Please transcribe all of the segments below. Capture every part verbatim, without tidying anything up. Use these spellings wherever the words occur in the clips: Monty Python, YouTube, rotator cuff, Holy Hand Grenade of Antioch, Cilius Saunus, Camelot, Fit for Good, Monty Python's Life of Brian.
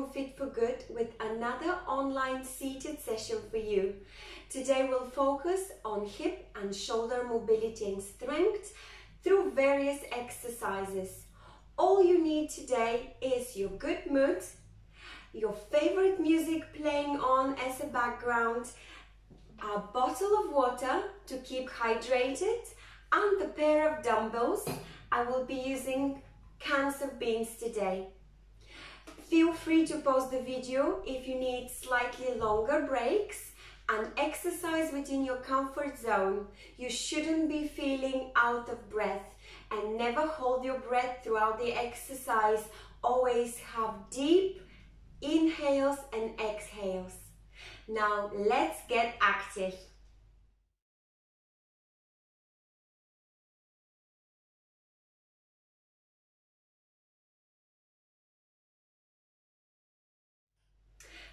from Fit for Good with another online seated session for you. Today we'll focus on hip and shoulder mobility and strength through various exercises. All you need today is your good mood, your favorite music playing on as a background, a bottle of water to keep hydrated, and a pair of dumbbells. I will be using cans of beans today. Feel free to pause the video if you need slightly longer breaks and exercise within your comfort zone. You shouldn't be feeling out of breath, and never hold your breath throughout the exercise. Always have deep inhales and exhales. Now let's get active.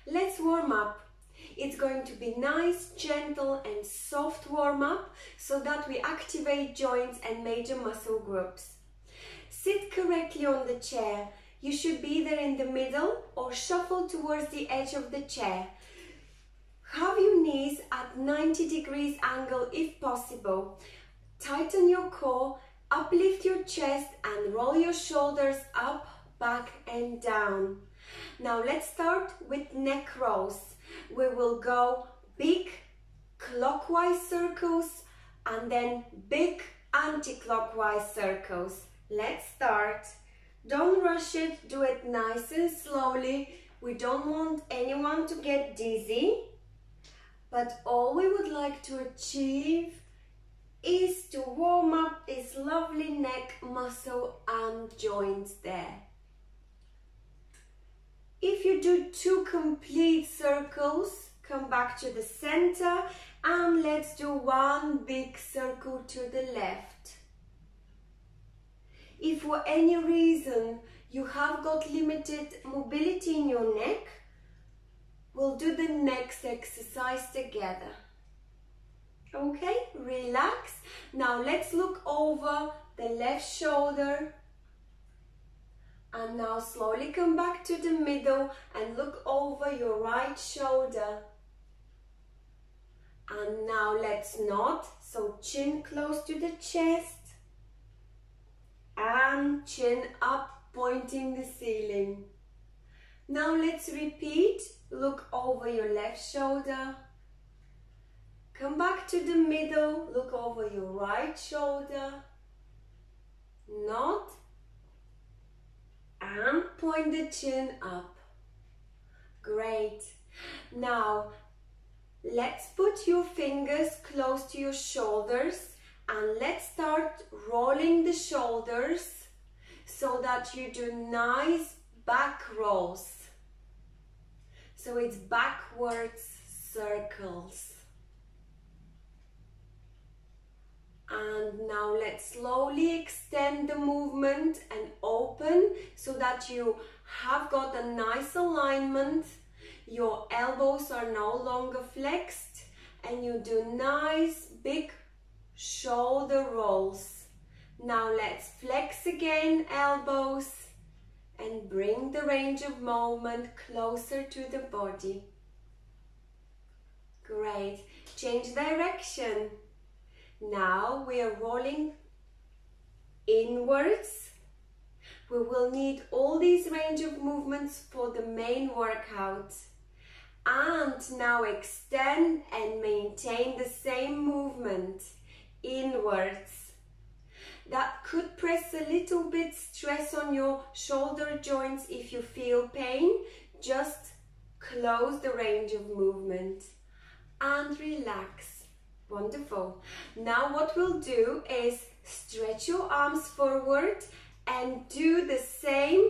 Let's warm up. It's going to be nice, gentle and soft warm up so that we activate joints and major muscle groups. Sit correctly on the chair. You should be either in the middle or shuffle towards the edge of the chair. Have your knees at ninety degrees angle if possible. Tighten your core, uplift your chest and roll your shoulders up, back and down. Now let's start with neck rolls. We will go big clockwise circles and then big anti-clockwise circles. Let's start. Don't rush it, do it nice and slowly. We don't want anyone to get dizzy, but all we would like to achieve is to warm up this lovely neck muscle and joints there. If you do two complete circles, come back to the center and let's do one big circle to the left. If for any reason you have got limited mobility in your neck, we'll do the next exercise together. Okay, relax. Now let's look over the left shoulder. And now slowly come back to the middle and look over your right shoulder. And now let's nod, so chin close to the chest. And chin up, pointing the ceiling. Now let's repeat, look over your left shoulder. Come back to the middle, look over your right shoulder. Nod. And point the chin up. Great. Now, let's put your fingers close to your shoulders and let's start rolling the shoulders so that you do nice back rolls. So it's backwards circles. And now let's slowly extend the movement and open so that you have got a nice alignment. Your elbows are no longer flexed and you do nice big shoulder rolls. Now let's flex again elbows and bring the range of movement closer to the body. Great. Change direction. Now we are rolling inwards. We will need all these range of movements for the main workout. And now extend and maintain the same movement inwards. That could press a little bit stress on your shoulder joints if you feel pain. Just close the range of movement and relax. Wonderful. Now what we'll do is stretch your arms forward and do the same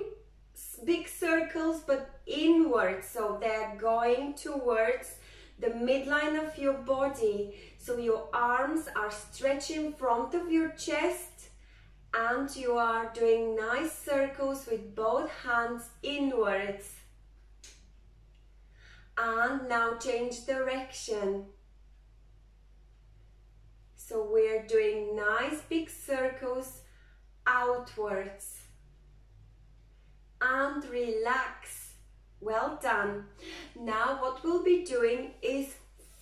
big circles but inwards. So they're going towards the midline of your body. So your arms are stretched in front of your chest and you are doing nice circles with both hands inwards. And now change direction. So we're doing nice big circles outwards and relax. Well done. Now what we'll be doing is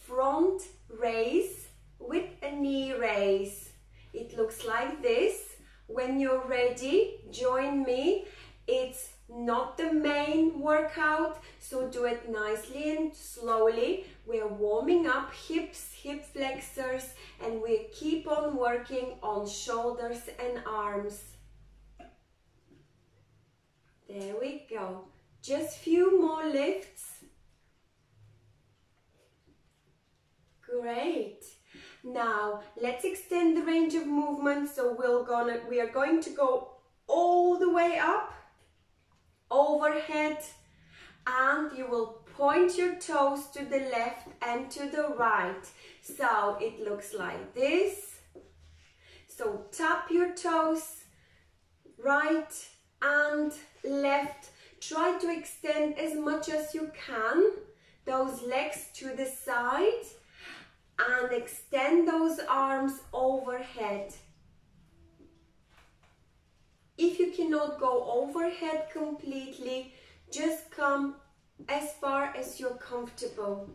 front raise with a knee raise. It looks like this. When you're ready, join me. It's not the main workout, so do it nicely and slowly. We're warming up hips, hip flexors, and we keep on working on shoulders and arms. There we go. Just few more lifts. Great. Now let's extend the range of movement. So we're gonna we are going to go all the way up, overhead, and you will point your toes to the left and to the right. So it looks like this. So tap your toes, right and left. Try to extend as much as you can those legs to the side and extend those arms overhead. If you cannot go overhead completely, just come as far as you're comfortable.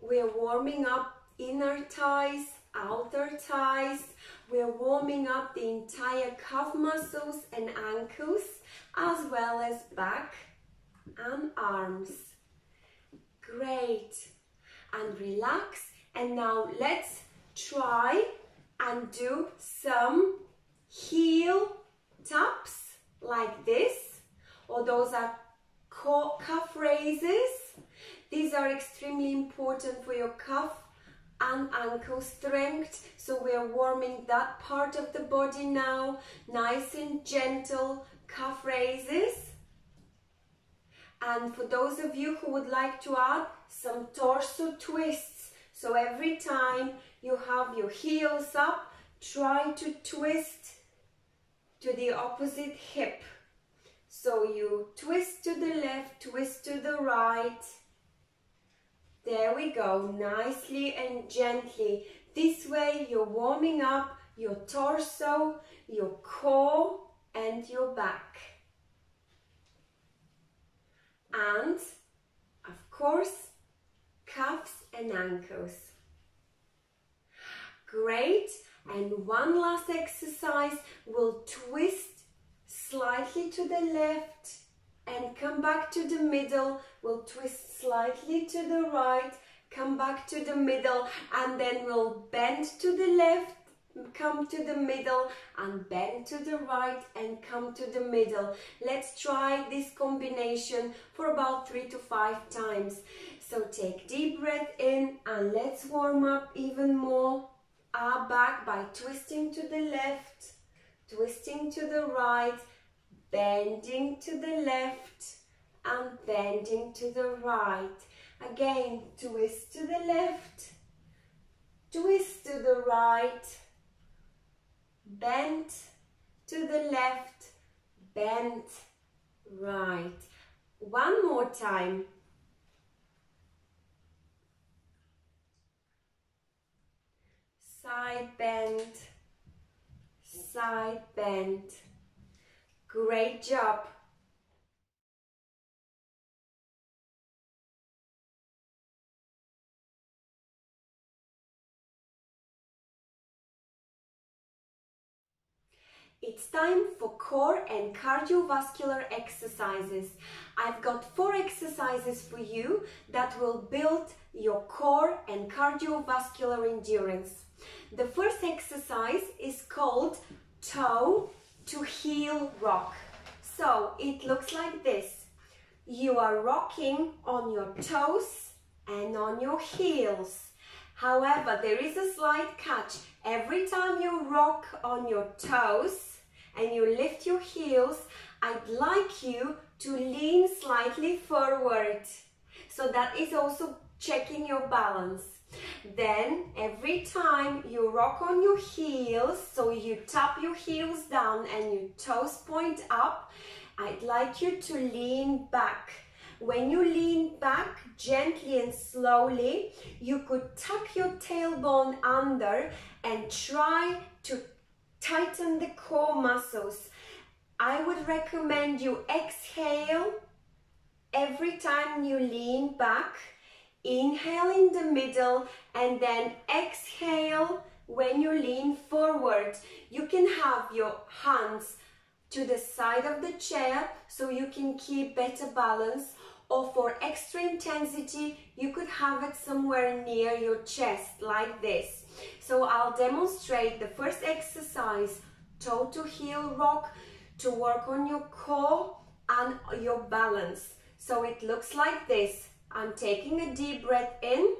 We're warming up inner thighs, outer thighs. We're warming up the entire calf muscles and ankles, as well as back and arms. Great. And relax. And now let's try and do some heel taps like this, or those are calf raises. These are extremely important for your calf and ankle strength, so we are warming that part of the body now. Nice and gentle calf raises. And for those of you who would like to add some torso twists, so every time you have your heels up, try to twist to the opposite hip. So you twist to the left, twist to the right. There we go, nicely and gently. This way you're warming up your torso, your core and your back. And, of course, calves and ankles. Great. And one last exercise. We'll twist slightly to the left and come back to the middle. We'll twist slightly to the right, come back to the middle, and then we'll bend to the left, come to the middle, and bend to the right and come to the middle. Let's try this combination for about three to five times. So take deep breath in and let's warm up even more our back by twisting to the left, twisting to the right, bending to the left and bending to the right. Again, twist to the left, twist to the right, bend to the left, bend right. One more time. Side bend, side bend. Great job. It's time for core and cardiovascular exercises. I've got four exercises for you that will build your core and cardiovascular endurance. The first exercise is called toe to heel rock. So it looks like this. You are rocking on your toes and on your heels. However, there is a slight catch. Every time you rock on your toes and you lift your heels, I'd like you to lean slightly forward. So that is also checking your balance. Then every time you rock on your heels, so you tap your heels down and your toes point up, I'd like you to lean back. When you lean back gently and slowly, you could tuck your tailbone under and try to tighten the core muscles. I would recommend you exhale Every time you lean back, inhale in the middle and then exhale when you lean forward. You can have your hands to the side of the chair so you can keep better balance, or for extra intensity you could have it somewhere near your chest like this. So I'll demonstrate the first exercise, toe to heel rock, to work on your core and your balance. So it looks like this. I'm taking a deep breath in .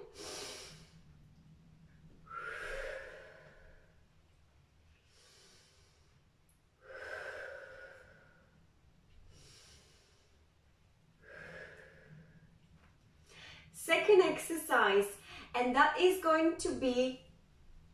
Second exercise, and that is going to be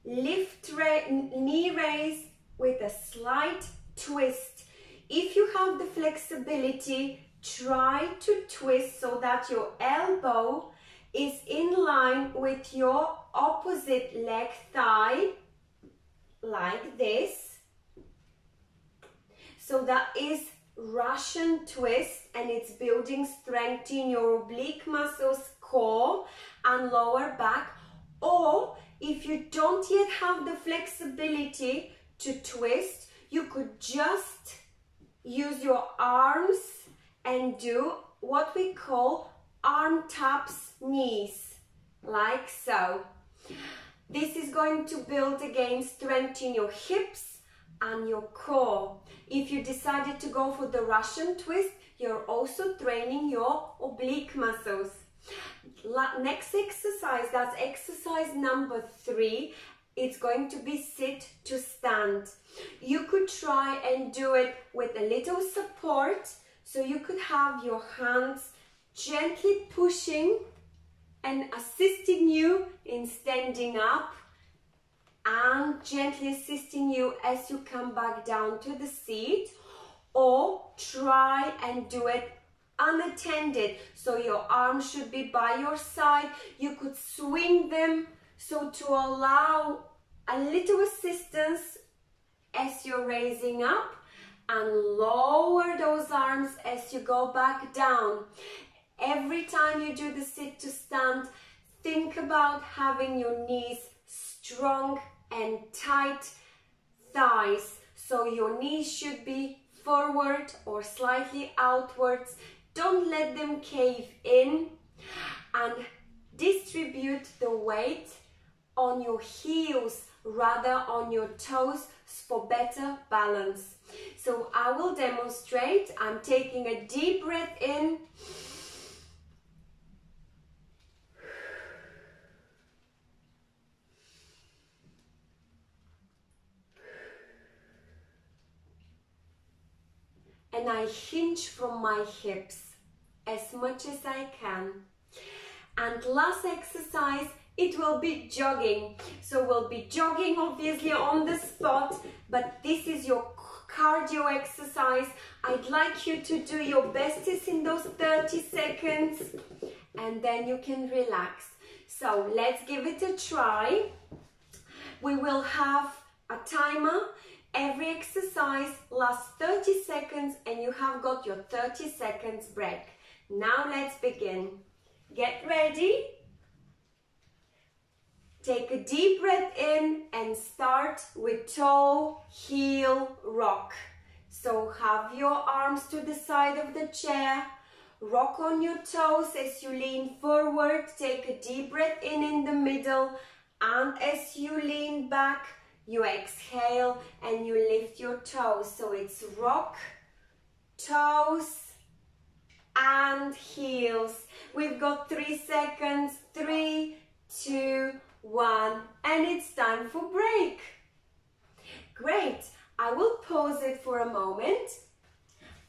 lift ra- knee raise with a slight twist. If you have the flexibility, try to twist so that your elbow is in line with your opposite leg thigh, like this. So that is Russian twist, and it's building strength in your oblique muscles, core and lower back. Or if you don't yet have the flexibility to twist, you could just use your arms and do what we call arm taps knees, like so. This is going to build again strength in your hips and your core. If you decided to go for the Russian twist, you're also training your oblique muscles. Next exercise, that's exercise number three. It's going to be sit to stand. You could try and do it with a little support. So you could have your hands gently pushing and assisting you in standing up, and gently assisting you as you come back down to the seat, or try and do it unattended. So your arms should be by your side. You could swing them, so to allow a little assistance as you're raising up, and lower those arms as you go back down. Every time you do the sit to stand, think about having your knees strong and tight thighs. So your knees should be forward or slightly outwards. Don't let them cave in, and distribute the weight on your heels rather on your toes for better balance. So I will demonstrate. I'm taking a deep breath in and I hinge from my hips as much as I can. And last exercise, it will be jogging. So we'll be jogging obviously on the spot, but this is your cardio exercise. I'd like you to do your bestest in those thirty seconds, and then you can relax. So let's give it a try. We will have a timer. Every exercise lasts thirty seconds, and you have got your thirty seconds break. Now let's begin. Get ready. Take a deep breath in and start with toe, heel, rock. So have your arms to the side of the chair. Rock on your toes as you lean forward. Take a deep breath in in the middle. And as you lean back, you exhale and you lift your toes. So it's rock, toes, and heels. We've got three seconds, three, two, one, and it's time for break. Great, I will pause it for a moment,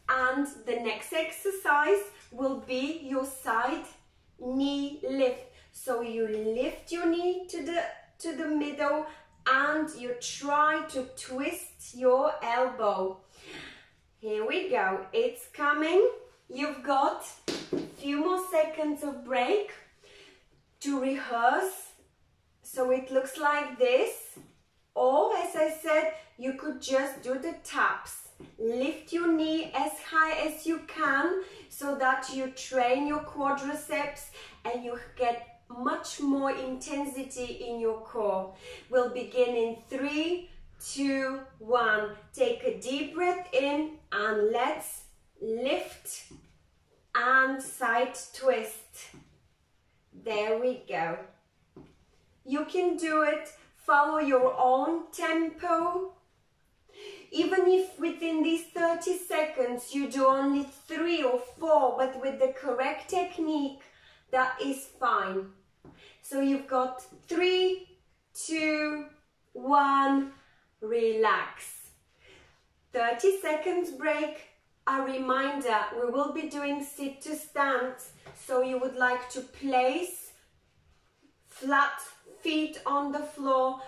and the next exercise will be your side knee lift. So you lift your knee to the to the middle, and you try to twist your elbow. Here we go, it's coming. You've got a few more seconds of break to rehearse. So it looks like this, or as I said, you could just do the taps. Lift your knee as high as you can so that you train your quadriceps and you get much more intensity in your core. We'll begin in three, two, one. Take a deep breath in and let's lift and side twist. There we go. You can do it. Follow your own tempo. Even if within these thirty seconds you do only three or four, but with the correct technique, that is fine. So you've got three, two, one, relax. thirty seconds break. A reminder, we will be doing sit to stand. So you would like to place flat feet on the floor,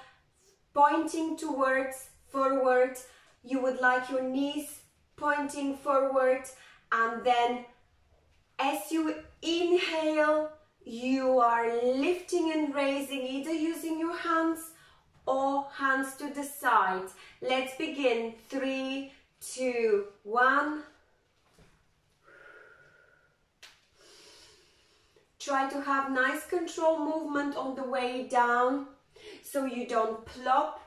pointing towards forward. You would like your knees pointing forward, and then as you inhale, you are lifting and raising, either using your hands or hands to the side. Let's begin. Three, two, one. Try to have nice control movement on the way down, so you don't plop.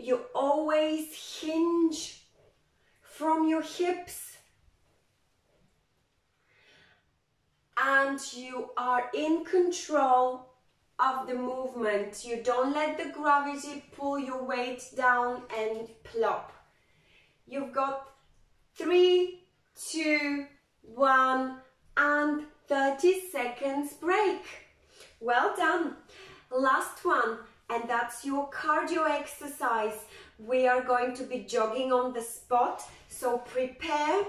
You always hinge from your hips, and you are in control of the movement. You don't let the gravity pull your weight down and plop. You've got three, two, one, and thirty seconds break. Well done. Last one, and that's your cardio exercise. We are going to be jogging on the spot, so prepare.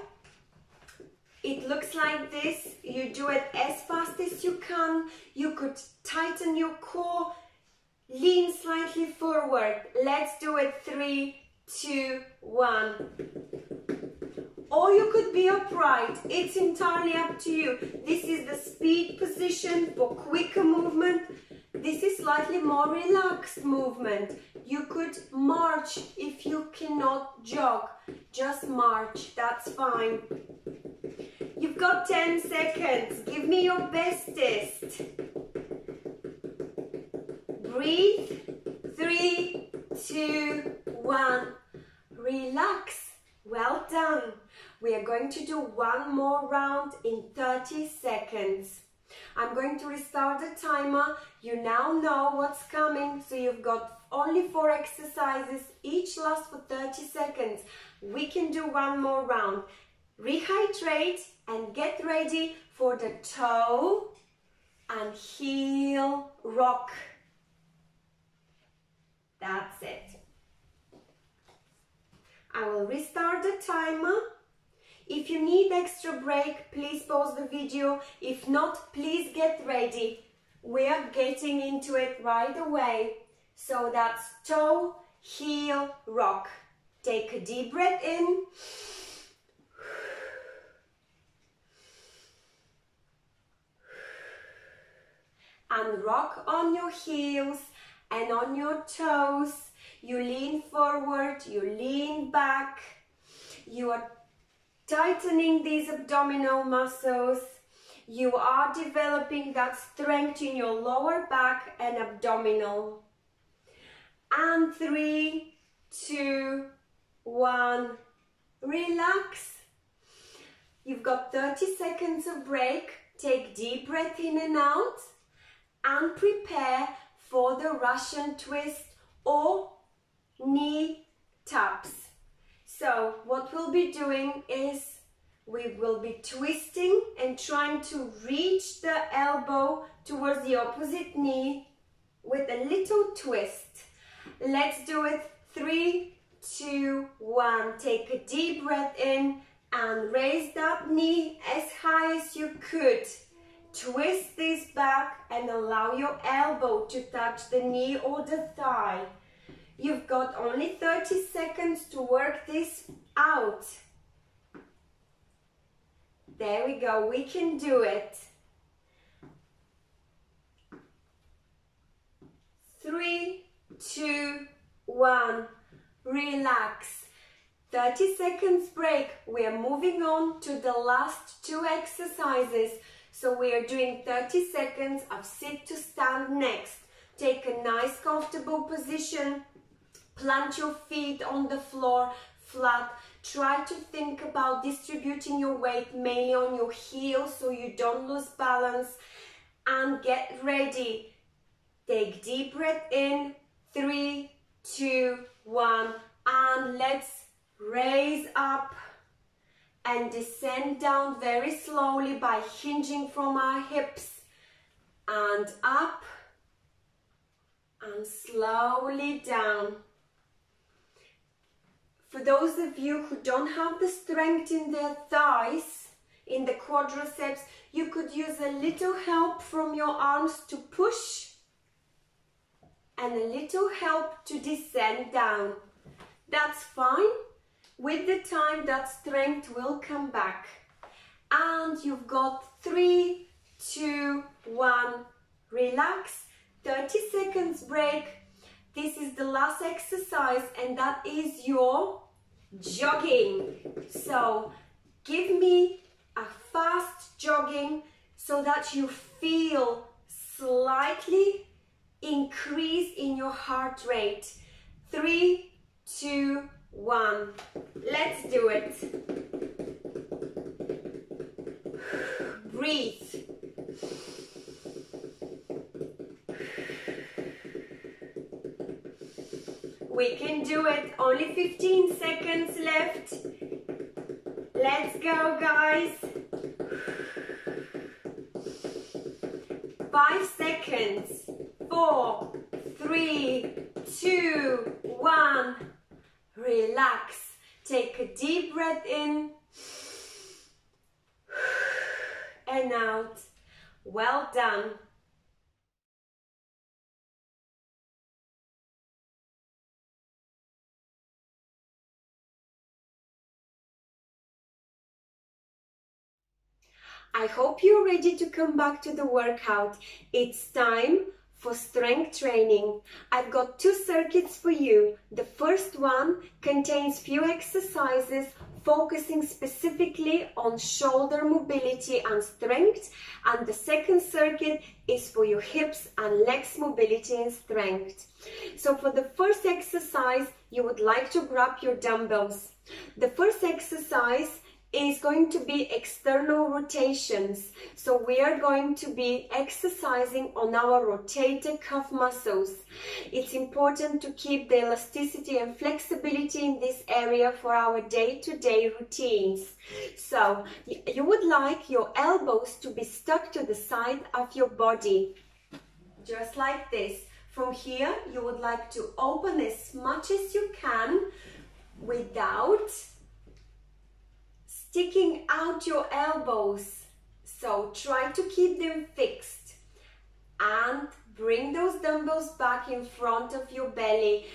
It looks like this. You do it as fast as you can. You could tighten your core, lean slightly forward. Let's do it. Three, two, one. Or you could be upright. It's entirely up to you. This is the speed position for quicker movement. This is slightly more relaxed movement. You could march if you cannot jog. Just march, that's fine. You've got ten seconds. Give me your bestest. Breathe. Three, two, one. Relax. Well done. We are going to do one more round in thirty seconds. I'm going to restart the timer. You now know what's coming, so you've got only four exercises. Each lasts for thirty seconds. We can do one more round. Rehydrate and get ready for the toe and heel rock. That's it. I will restart the timer. If you need extra break, please pause the video. If not, please get ready. We are getting into it right away. So that's toe, heel, rock. Take a deep breath in. And rock on your heels and on your toes. You lean forward, you lean back. You are tightening these abdominal muscles. You are developing that strength in your lower back and abdominal. And three, two, one, relax. You've got thirty seconds of break. Take deep breath in and out, and prepare for the Russian twist or knee taps. So what we'll be doing is we will be twisting and trying to reach the elbow towards the opposite knee with a little twist. Let's do it. Three, two, one. Take a deep breath in and raise that knee as high as you could. Twist this back and allow your elbow to touch the knee or the thigh. You've got only thirty seconds to work this out. There we go, we can do it. Three, two, one, relax. thirty seconds break. We are moving on to the last two exercises. So we are doing thirty seconds of sit to stand next. Take a nice comfortable position. Plant your feet on the floor, flat. Try to think about distributing your weight mainly on your heels so you don't lose balance. And get ready. Take deep breath in. Three, two, one. And let's raise up and descend down very slowly by hinging from our hips. And up. And slowly down. For those of you who don't have the strength in their thighs, in the quadriceps, you could use a little help from your arms to push and a little help to descend down. That's fine. With the time, that strength will come back. And you've got three, two, one, relax. thirty seconds break. This is the last exercise and that is your jogging. So give me a fast jogging so that you feel slightly increase in your heart rate. Three, two, one. Let's do it. Breathe. We can do it. Only fifteen seconds left. Let's go, guys. Five seconds. Four, three, two, one. Relax. Take a deep breath in and out. Well done. I hope you're ready to come back to the workout. It's time for strength training. I've got two circuits for you. The first one contains few exercises focusing specifically on shoulder mobility and strength, and the second circuit is for your hips and legs mobility and strength. So for the first exercise, you would like to grab your dumbbells. The first exercise is going to be external rotations. So we are going to be exercising on our rotator cuff muscles. It's important to keep the elasticity and flexibility in this area for our day-to-day routines. So you would like your elbows to be stuck to the side of your body, just like this. From here, you would like to open as much as you can without sticking out your elbows, so try to keep them fixed and bring those dumbbells back in front of your belly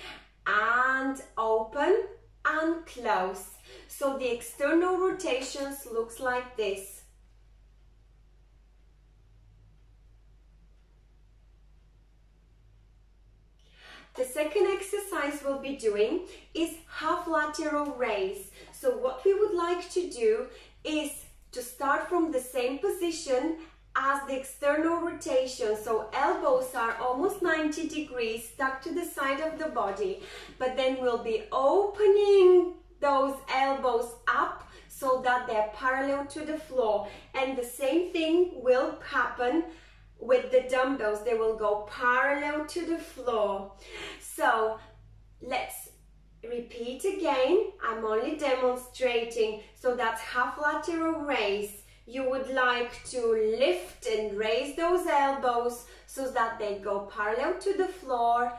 and open and close. So the external rotations looks like this. The second exercise we'll be doing is half lateral raise. So what we would like to do is to start from the same position as the external rotation. So elbows are almost ninety degrees stuck to the side of the body, but then we'll be opening those elbows up so that they're parallel to the floor. And the same thing will happen with the dumbbells. They will go parallel to the floor. So let's repeat again. I'm only demonstrating. So that's half lateral raise. You would like to lift and raise those elbows so that they go parallel to the floor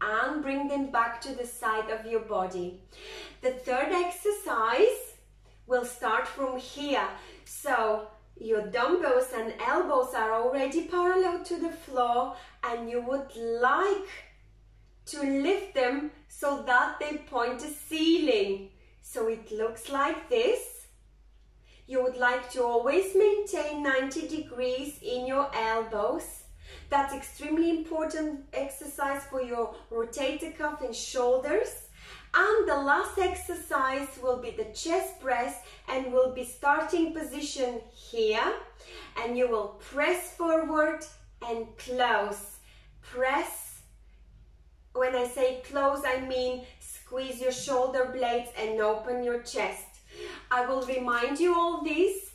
and bring them back to the side of your body. The third exercise will start from here. So your dumbbells and elbows are already parallel to the floor and you would like to lift them so that they point to ceiling. So it looks like this. You would like to always maintain ninety degrees in your elbows. That's extremely important exercise for your rotator cuff and shoulders. And the last exercise will be the chest press, and will be starting position here, and you will press forward and close. Press. When I say close, I mean squeeze your shoulder blades and open your chest. I will remind you all this.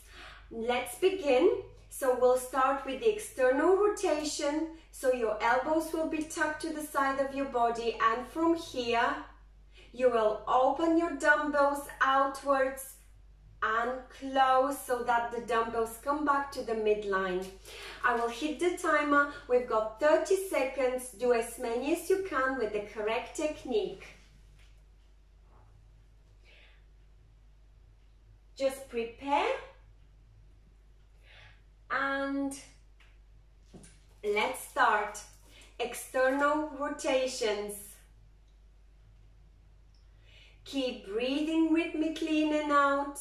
Let's begin. So we'll start with the external rotation. So your elbows will be tucked to the side of your body, and from here you will open your dumbbells outwards and close so that the dumbbells come back to the midline. I will hit the timer. We've got thirty seconds. Do as many as you can with the correct technique. Just prepare, and let's start. External rotations. Keep breathing rhythmically in and out.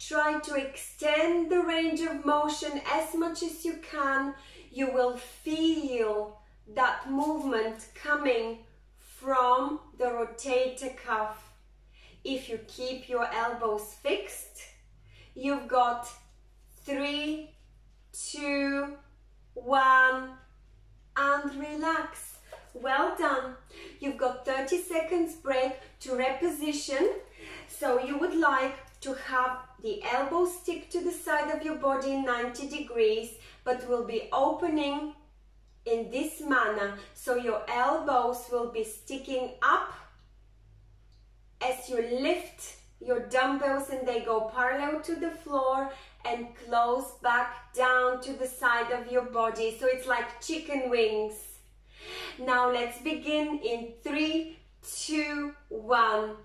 Try to extend the range of motion as much as you can. You will feel that movement coming from the rotator cuff. If you keep your elbows fixed, you've got three, two, one, and relax. Well done. You've got thirty seconds break to reposition. So you would like to have the elbows stick to the side of your body ninety degrees, but will be opening in this manner. So your elbows will be sticking up as you lift your dumbbells and they go parallel to the floor and close back down to the side of your body. So it's like chicken wings. Now let's begin in three, two, one.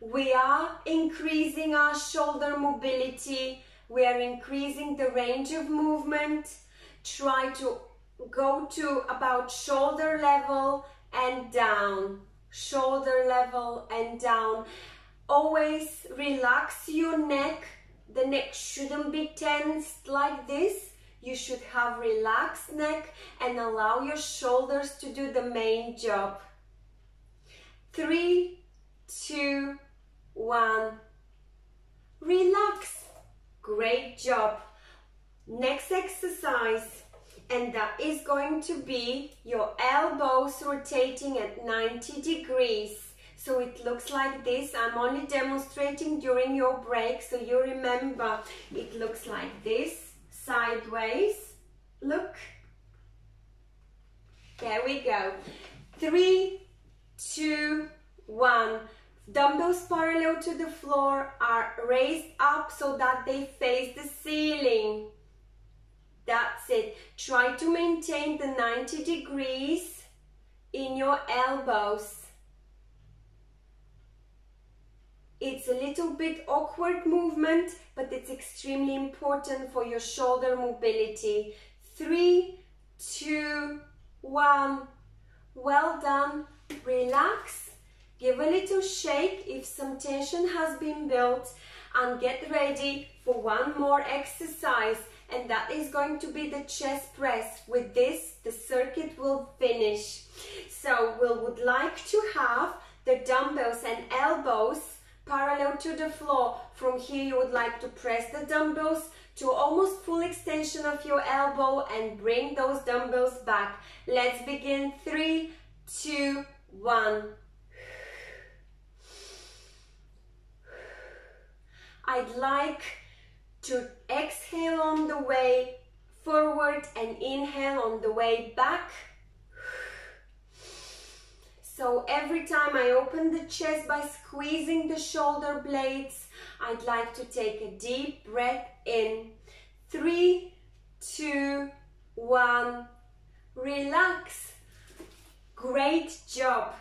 We are increasing our shoulder mobility. We are increasing the range of movement. Try to go to about shoulder level and down. Shoulder level and down. Always relax your neck. The neck shouldn't be tensed like this. You should have relaxed neck and allow your shoulders to do the main job. Three, two, one. Relax. Great job. Next exercise. And that is going to be your elbows rotating at ninety degrees. So it looks like this. I'm only demonstrating during your break, so you remember. It looks like this, sideways. Look. There we go. Three, two, one. Dumbbells parallel to the floor are raised up so that they face the ceiling. That's it. Try to maintain the ninety degrees in your elbows. It's a little bit awkward movement, but it's extremely important for your shoulder mobility. Three, two, one. Well done. Relax. Give a little shake if some tension has been built, and get ready for one more exercise. And that is going to be the chest press. With this, the circuit will finish. So we would like to have the dumbbells and elbows parallel to the floor. From here, you would like to press the dumbbells to almost full extension of your elbow and bring those dumbbells back. Let's begin. Three, two, one. I'd like to exhale on the way forward and inhale on the way back. So every time I open the chest by squeezing the shoulder blades, I'd like to take a deep breath in. Three, two, one. Relax. Great job.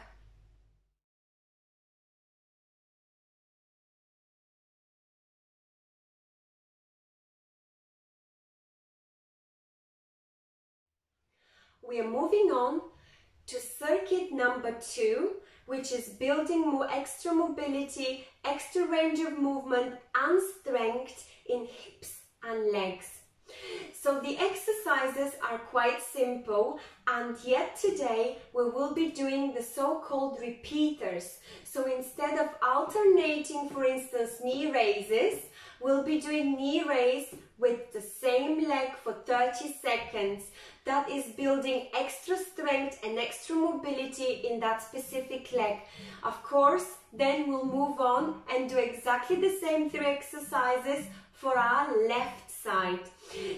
We are moving on to circuit number two, which is building more extra mobility, extra range of movement and strength in hips and legs. So the exercises are quite simple, and yet today we will be doing the so-called repeaters. So instead of alternating, for instance, knee raises, we'll be doing knee raise with the same leg for thirty seconds. That is building extra strength and extra mobility in that specific leg. Of course, then we'll move on and do exactly the same three exercises for our left side.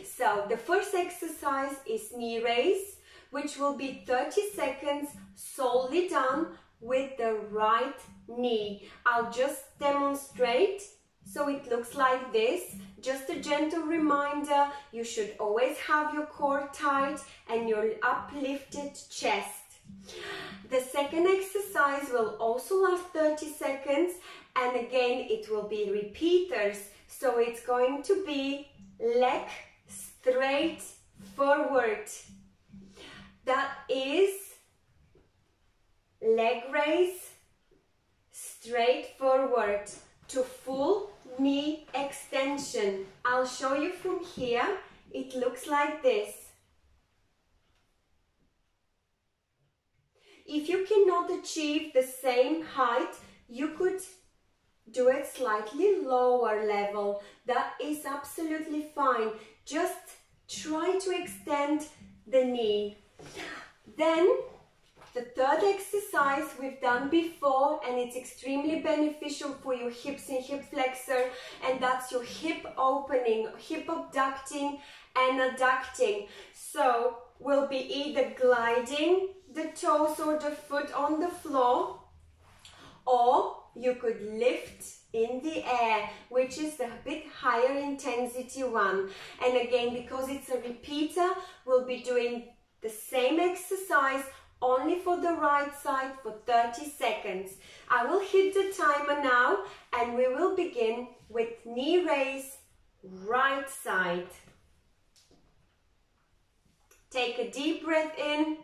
So the first exercise is knee raise, which will be thirty seconds solely done with the right knee. I'll just demonstrate. So it looks like this. Just a gentle reminder, you should always have your core tight and your uplifted chest. The second exercise will also last thirty seconds, and again it will be repeaters. So it's going to be leg straight forward. That is leg raise, straight forward to full knee extension. I'll show you from here. It looks like this. If you cannot achieve the same height, you could do it slightly lower level. That is absolutely fine. Just try to extend the knee. Then the third exercise we've done before, and it's extremely beneficial for your hips and hip flexor, and that's your hip opening, hip abducting and adducting. So we'll be either gliding the toes or the foot on the floor, or you could lift in the air, which is the bit higher intensity one. And again, because it's a repeater, we'll be doing the same exercise only for the right side for thirty seconds. I will hit the timer now, and we will begin with knee raise, right side. Take a deep breath in,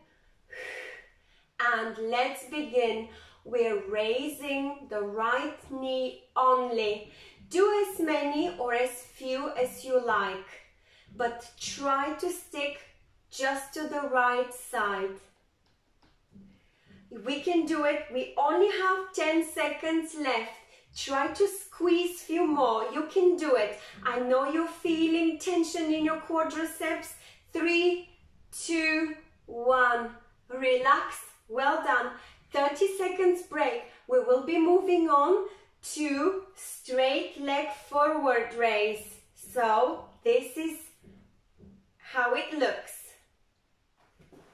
and let's begin. We're raising the right knee only. Do as many or as few as you like, but try to stick just to the right side. We can do it. We only have ten seconds left. Try to squeeze a few more. You can do it. I know you're feeling tension in your quadriceps. Three, two, one. Relax. Well done. thirty seconds break. We will be moving on to straight leg forward raise. So this is how it looks.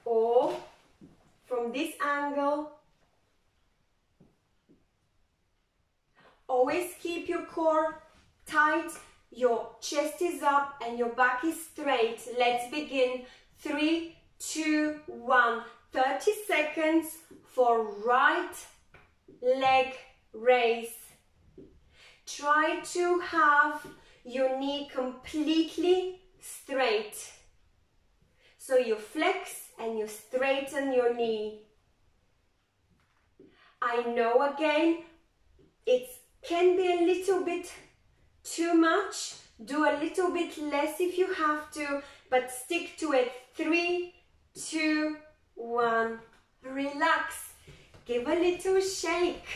Or from this angle. Always keep your core tight. Your chest is up and your back is straight. Let's begin. Three, two, one. thirty seconds for right leg raise. Try to have your knee completely straight. So you flex and you straighten your knee. I know again, it can be a little bit too much. Do a little bit less if you have to, but stick to it. Three, two, one. Relax. Give a little shake.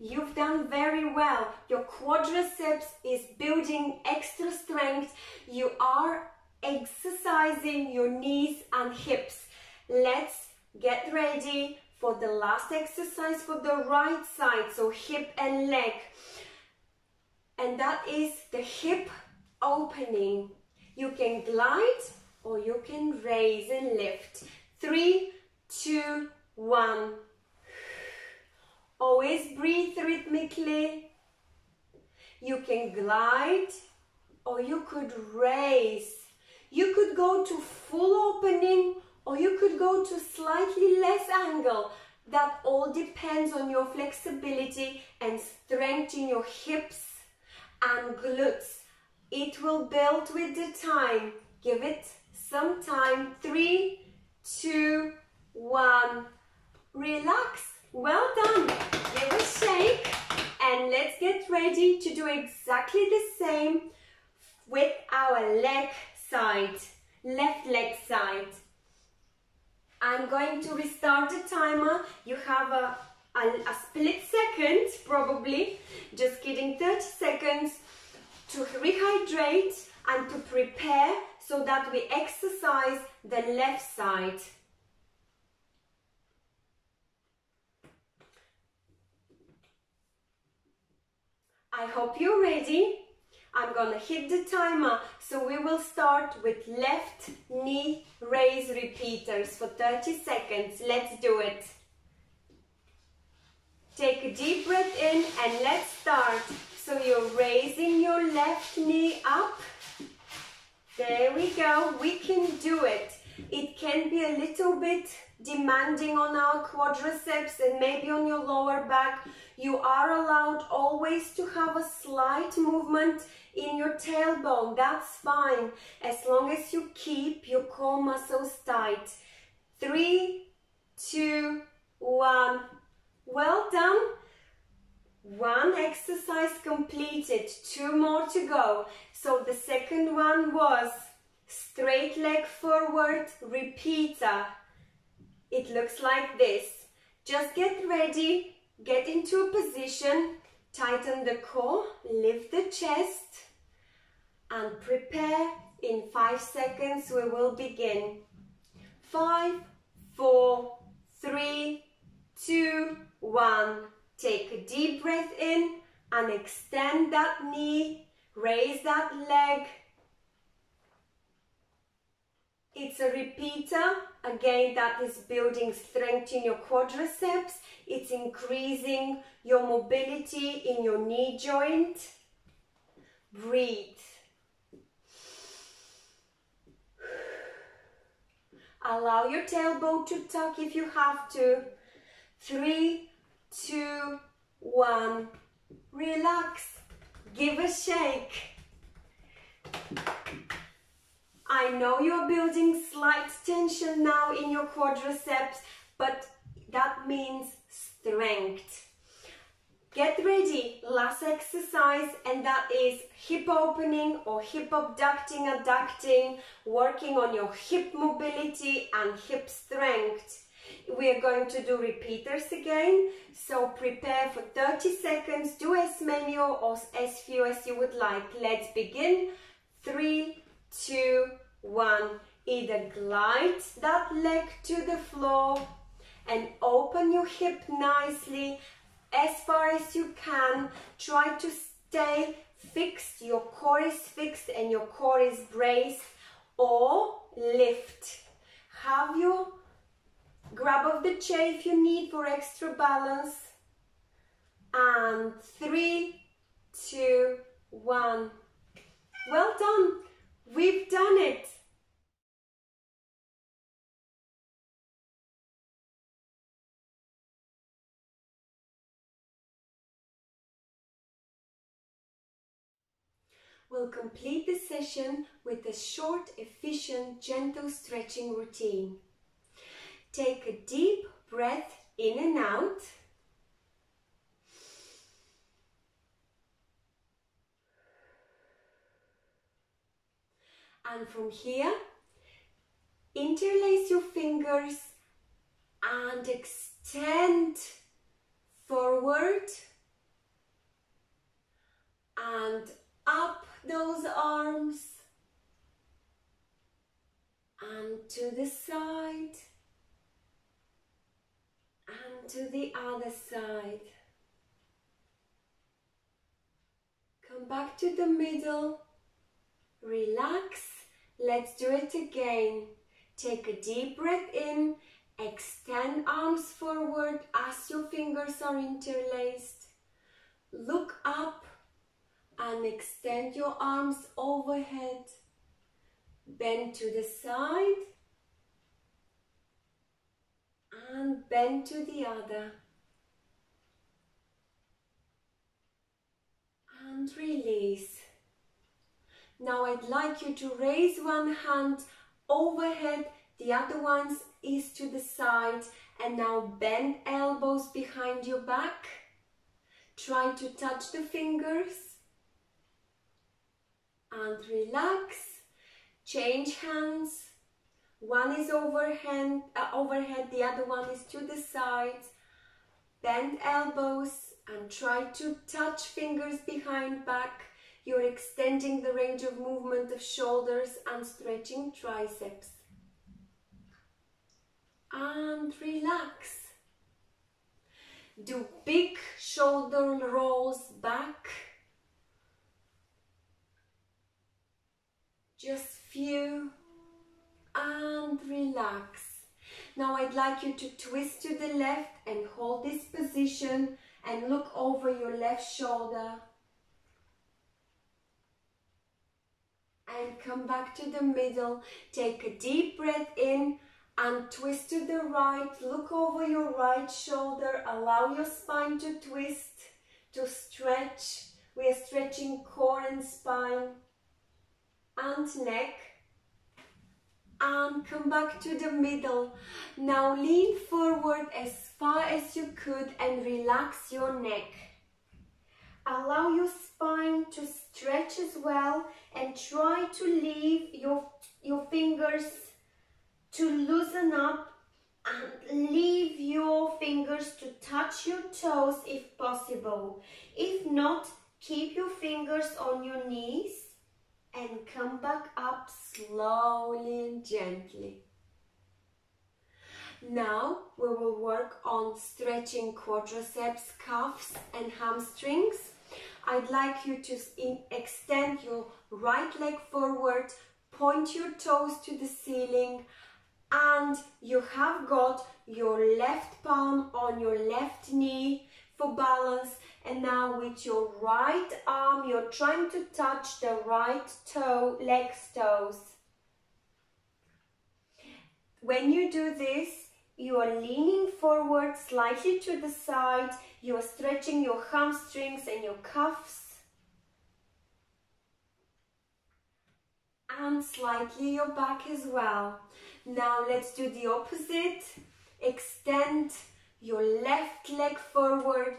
You've done very well. Your quadriceps is building extra strength. You are exercising your knees and hips. Let's get ready for the last exercise for the right side, so hip and leg. And that is the hip opening. You can glide or you can raise and lift. Three, two, one. Always breathe rhythmically. You can glide or you could raise. You could go to full opening or you could go to slightly less angle. That all depends on your flexibility and strength in your hips and glutes. It will build with the time. Give it some time. Three, two, one. Relax. Well done. Give a shake, and let's get ready to do exactly the same with our leg side, left leg side. I'm going to restart the timer. You have a, a, a split second, probably, just kidding, thirty seconds to rehydrate and to prepare so that we exercise the left side. I hope you're ready. I'm gonna hit the timer, so we will start with left knee raise repeaters for thirty seconds. Let's do it. Take a deep breath in and let's start. So you're raising your left knee up. There we go, we can do it. It can be a little bit demanding on our quadriceps and maybe on your lower back. You are allowed always to have a slight movement in your tailbone. That's fine, as long as you keep your core muscles tight. Three, two, one. Well done. One exercise completed, two more to go. So the second one was straight leg forward repeater. It looks like this. Just get ready, get into a position, tighten the core, lift the chest, and prepare. In five seconds we will begin. Five, four, three, two, one. Take a deep breath in and extend that knee, raise that leg. It's a repeater, again, that is building strength in your quadriceps. It's increasing your mobility in your knee joint. Breathe. Allow your tailbone to tuck if you have to. Three, two, one. Relax. Give a shake. I know you're building slight tension now in your quadriceps, but that means strength. Get ready, last exercise, and that is hip opening or hip abducting, adducting, working on your hip mobility and hip strength. We are going to do repeaters again, so prepare for thirty seconds, do as many or as few as you would like. Let's begin. Three, two, one. Either glide that leg to the floor and open your hip nicely as far as you can. Try to stay fixed, your core is fixed and your core is braced, or lift. Have your grab of the chair if you need for extra balance. And three, two, one. Well done. We've done it! We'll complete this session with a short, efficient, gentle stretching routine. Take a deep breath in and out. And from here, interlace your fingers and extend forward and up those arms and to the side and to the other side. Come back to the middle, relax. Let's do it again. Take a deep breath in, extend arms forward as your fingers are interlaced. Look up and extend your arms overhead. Bend to the side and bend to the other. And release. Now I'd like you to raise one hand overhead, the other one is to the side, and now bend elbows behind your back. Try to touch the fingers and relax. Change hands. One is overhand, uh, overhead, the other one is to the sides. Bend elbows and try to touch fingers behind back. You're extending the range of movement of shoulders and stretching triceps. And relax. Do big shoulder rolls back. Just few. And relax. Now I'd like you to twist to the left and hold this position and look over your left shoulder. And come back to the middle. Take a deep breath in and twist to the right. Look over your right shoulder. Allow your spine to twist, to stretch. We are stretching core and spine and neck. And come back to the middle. Now lean forward as far as you could and relax your neck. Allow your spine to stretch as well and try to leave your, your fingers to loosen up and leave your fingers to touch your toes if possible. If not, keep your fingers on your knees. And come back up slowly and gently. Now we will work on stretching quadriceps, cuffs and hamstrings. I'd like you to extend your right leg forward, point your toes to the ceiling, and you have got your left palm on your left knee for balance. And now with your right arm, you're trying to touch the right toe, leg toes. When you do this, you are leaning forward slightly to the side. You are stretching your hamstrings and your cuffs. And slightly your back as well. Now let's do the opposite. Extend your left leg forward.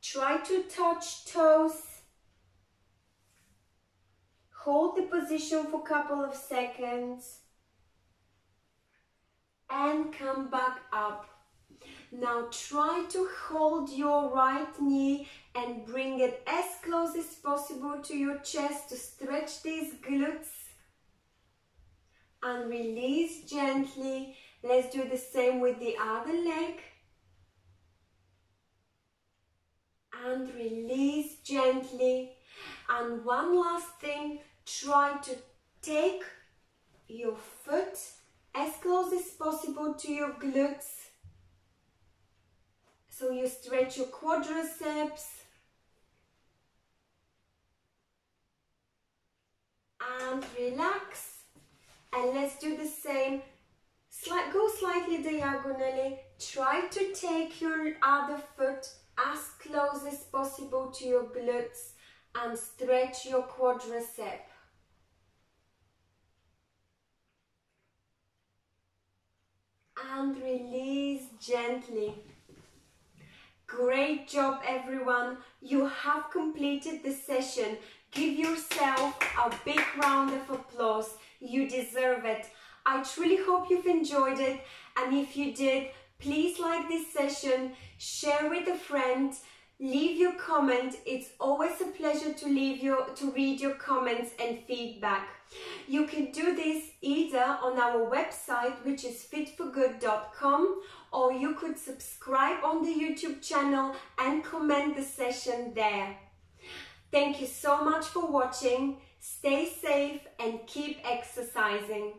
Try to touch toes. Hold the position for a couple of seconds. And come back up. Now try to hold your right knee and bring it as close as possible to your chest to stretch these glutes. And release gently. Let's do the same with the other leg. And release gently. And one last thing, try to take your foot as close as possible to your glutes. So you stretch your quadriceps. And relax. And let's do the same. Sli- go slightly diagonally. Try to take your other foot as close as possible to your glutes and stretch your quadricep. And release gently. Great job, everyone. You have completed the session. Give yourself a big round of applause. You deserve it. I truly hope you've enjoyed it, and if you did, please like this session, share with a friend, leave your comment. It's always a pleasure to, leave your, to read your comments and feedback. You can do this either on our website, which is fit for good dot com, or you could subscribe on the YouTube channel and comment the session there. Thank you so much for watching. Stay safe and keep exercising.